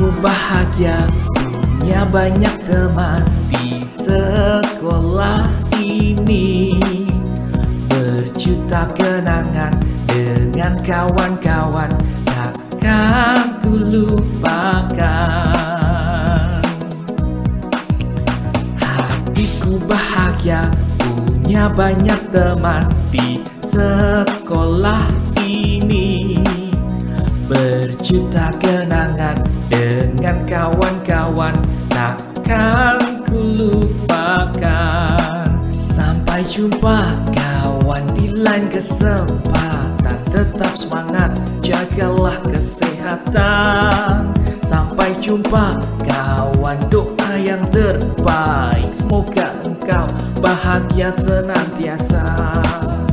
Aku bahagia punya banyak teman di sekolah ini. Berjuta kenangan dengan kawan-kawan takkan kulupakan. Hatiku bahagia punya banyak teman di sekolah ini. Berjuta kenangan dengan kawan-kawan takkan kulupakan. Sampai jumpa kawan di lain kesempatan. Tetap semangat, jagalah kesehatan. Sampai jumpa kawan, doa yang terbaik. Semoga engkau bahagia senantiasa.